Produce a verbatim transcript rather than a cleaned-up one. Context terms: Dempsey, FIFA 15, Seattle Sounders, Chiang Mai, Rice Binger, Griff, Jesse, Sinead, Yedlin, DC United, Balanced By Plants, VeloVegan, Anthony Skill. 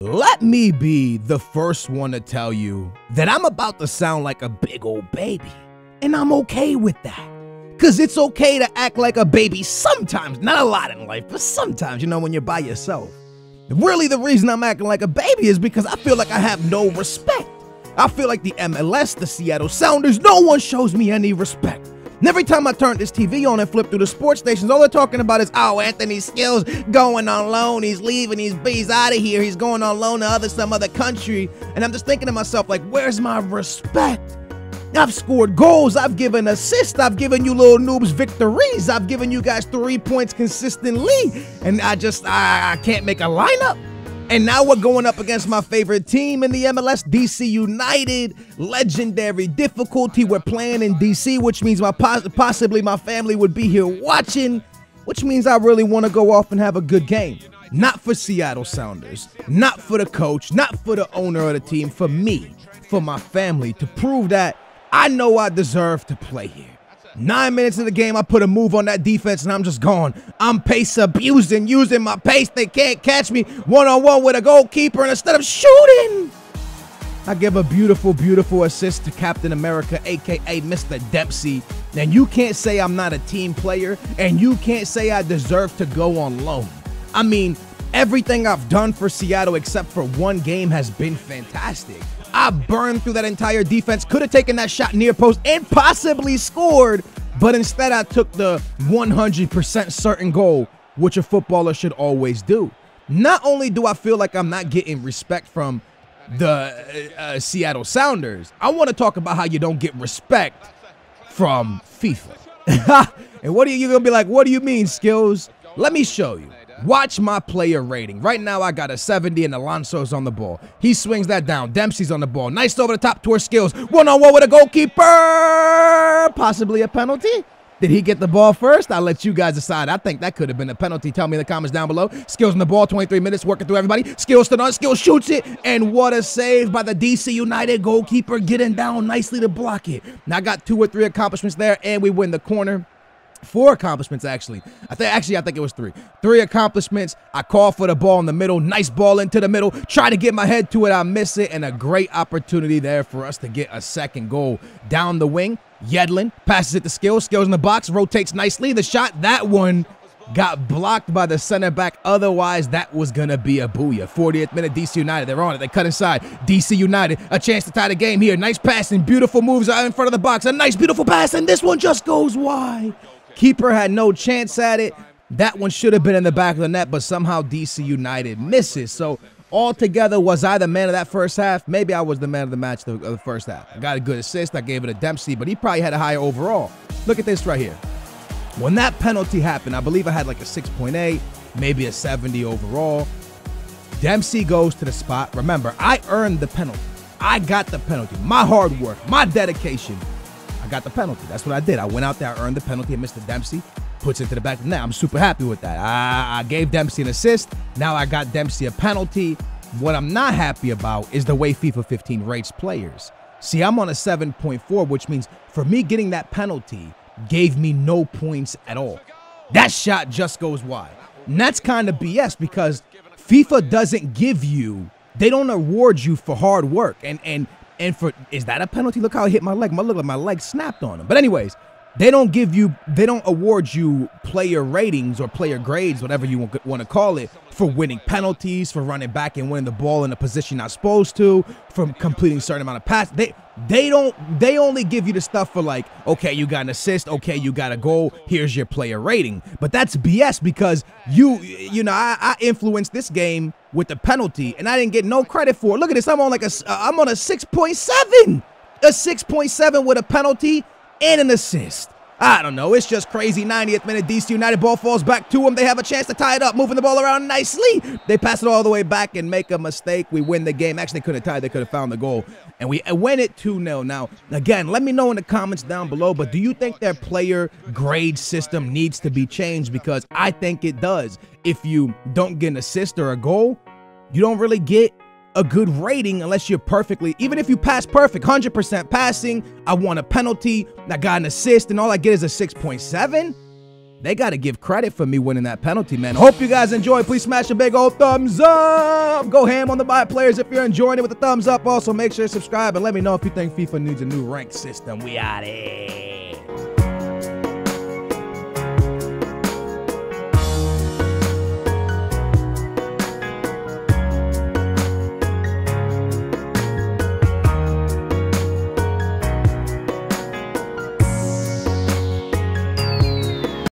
Let me be the first one to tell you that I'm about to sound like a big old baby, and I'm okay with that. Cause it's okay to act like a baby sometimes, not a lot in life, but sometimes, you know, when you're by yourself. Really, the reason I'm acting like a baby is because I feel like I have no respect. I feel like the M L S, the Seattle Sounders, no one shows me any respect. And every time I turn this T V on and flip through the sports stations, all they're talking about is, oh, Anthony Skill's going on loan, he's leaving, he's, he's out of here, he's going on loan to other, some other country. And I'm just thinking to myself, like, where's my respect? I've scored goals, I've given assists, I've given you little noobs victories, I've given you guys three points consistently, and I just, I, I can't make a lineup. And now we're going up against my favorite team in the M L S, D C United. Legendary difficulty. We're playing in D C, which means my pos possibly my family would be here watching, which means I really want to go off and have a good game. Not for Seattle Sounders, not for the coach, not for the owner of the team, for me, for my family, to prove that I know I deserve to play here. Nine minutes of the game, I put a move on that defense, and I'm just gone. I'm pace abusing, using my pace. They can't catch me one-on-one with a goalkeeper, and instead of shooting, I give a beautiful, beautiful assist to Captain America, a k a. Mister Dempsey. And you can't say I'm not a team player, and you can't say I deserve to go on loan. I mean, everything I've done for Seattle except for one game has been fantastic. I burned through that entire defense, could have taken that shot near post and possibly scored, but instead I took the one hundred percent certain goal, which a footballer should always do. Not only do I feel like I'm not getting respect from the uh, uh, Seattle Sounders, I want to talk about how you don't get respect from FIFA. And what are you going to be like, what do you mean, Skills? Let me show you. Watch my player rating. Right now, I got a seventy, and Alonso's on the ball. He swings that down. Dempsey's on the ball. Nice over the top towards Skills. One-on-one with a goalkeeper. Possibly a penalty. Did he get the ball first? I'll let you guys decide. I think that could have been a penalty. Tell me in the comments down below. Skills on the ball, twenty-three minutes, working through everybody. Skills stood on. Skills shoots it. And what a save by the D C United goalkeeper, getting down nicely to block it. Now, I got two or three accomplishments there, and we win the corner. Four accomplishments, actually. I think actually I think it was three. Three accomplishments. I call for the ball in the middle. Nice ball into the middle. Try to get my head to it. I miss it. And a great opportunity there for us to get a second goal. Down the wing. Yedlin passes it to Skills. Skills in the box. Rotates nicely. The shot. That one got blocked by the center back. Otherwise, that was going to be a booyah. fortieth minute, D C United. They're on it. They cut inside. D C United. A chance to tie the game here. Nice passing. Beautiful moves out in front of the box. A nice, beautiful pass. And this one just goes wide. Keeper had no chance at it. That one should have been in the back of the net, but somehow D C United misses. So altogether, was I the man of that first half? Maybe I was the man of the match of the first half. I got a good assist. I gave it to Dempsey, but he probably had a higher overall. Look at this right here. When that penalty happened, I believe I had like a six point eight, maybe a seventy overall. Dempsey goes to the spot. Remember, I earned the penalty. I got the penalty. My hard work, my dedication. I got the penalty. That's what I did. I went out there, I earned the penalty, and Mister Dempsey puts it to the back of the net. I'm super happy with that. I, I gave Dempsey an assist. Now I got Dempsey a penalty. What I'm not happy about is the way FIFA fifteen rates players. See, I'm on a seven point four, which means for me getting that penalty gave me no points at all. That shot just goes wide. And that's kind of B S because FIFA doesn't give you, they don't award you for hard work. And, and And for, is that a penalty? Look how I hit my leg. My, look like my leg snapped on him. But anyways, they don't give you, they don't award you player ratings or player grades, whatever you want to call it, for winning penalties, for running back and winning the ball in a position not supposed to, from completing a certain amount of passes. They, they don't, they only give you the stuff for like, okay, you got an assist. Okay, you got a goal. Here's your player rating. But that's B S because you, you know, I, I influenced this game with the penalty, and I didn't get no credit for it. Look at this. I'm on like a, I'm on a six point seven, a six point seven with a penalty and an assist. I don't know. It's just crazy. ninetieth minute, D C United, ball falls back to them. They have a chance to tie it up, moving the ball around nicely. They pass it all the way back and make a mistake. We win the game. Actually, they could have tied. They could have found the goal. And we win it two nil. Now, again, let me know in the comments down below, but do you think their player grade system needs to be changed? Because I think it does. If you don't get an assist or a goal, you don't really get a good rating unless you're perfectly, even if you pass perfect, one hundred percent passing, I want a penalty, I got an assist, and all I get is a six point seven? They got to give credit for me winning that penalty, man. Hope you guys enjoyed. Please smash a big old thumbs up. Go ham on the bye players if you're enjoying it with a thumbs up. Also, make sure to subscribe and let me know if you think FIFA needs a new rank system. We out here.